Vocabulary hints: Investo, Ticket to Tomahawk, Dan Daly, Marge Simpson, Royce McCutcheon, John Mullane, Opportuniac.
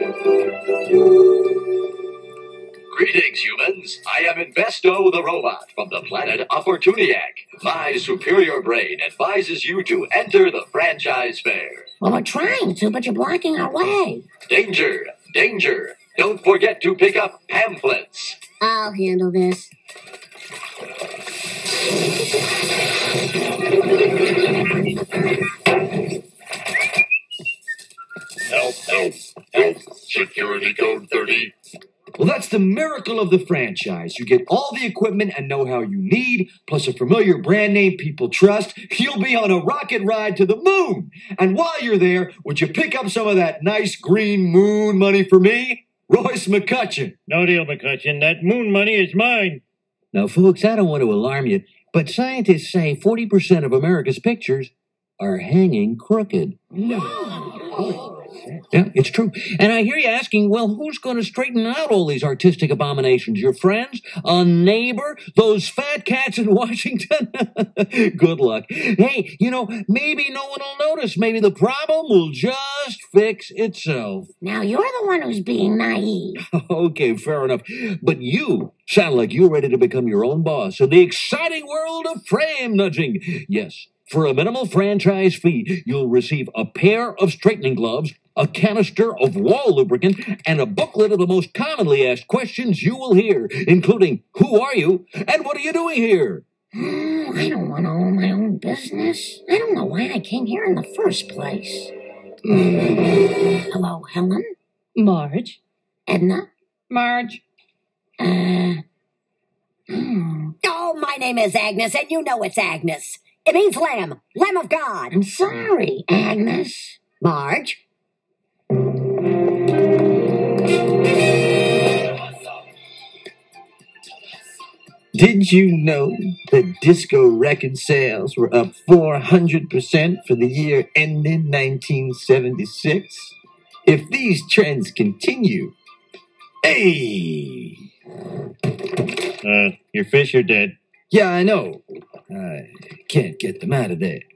Greetings, humans. I am Investo the robot from the planet Opportuniac. My superior brain advises you to enter the franchise fair. Well, we're trying to, but you're blocking our way. Danger! Danger! Don't forget to pick up pamphlets. I'll handle this. Help! Help! Help! Security code 30. Well, that's the miracle of the franchise. You get all the equipment and know-how you need, plus a familiar brand name people trust. You'll be on a rocket ride to the moon. And while you're there, would you pick up some of that nice green moon money for me? Royce McCutcheon. No deal, McCutcheon. That moon money is mine. Now, folks, I don't want to alarm you, but scientists say 40% of America's pictures are hanging crooked. No. Yeah, it's true. And I hear you asking, well, who's going to straighten out all these artistic abominations? Your friends? A neighbor? Those fat cats in Washington? Good luck. Hey, you know, maybe no one will notice. Maybe the problem will just fix itself. Now, you're the one who's being naive. Okay, fair enough. But you sound like you're ready to become your own boss in the exciting world of frame nudging. Yes. For a minimal franchise fee, you'll receive a pair of straightening gloves, a canister of wall lubricant, and a booklet of the most commonly asked questions you will hear, including, who are you, and what are you doing here? Oh, I don't want to own my own business. I don't know why I came here in the first place. Hello, Helen? Marge? Edna? Marge? Oh, my name is Agnes, and you know it's Agnes. It means lamb. Lamb of God. I'm sorry, Agnes. Marge? Did you know that disco record sales were up 400% for the year ending 1976? If these trends continue... Hey! Your fish are dead. Yeah, I know. I can't get them out of there.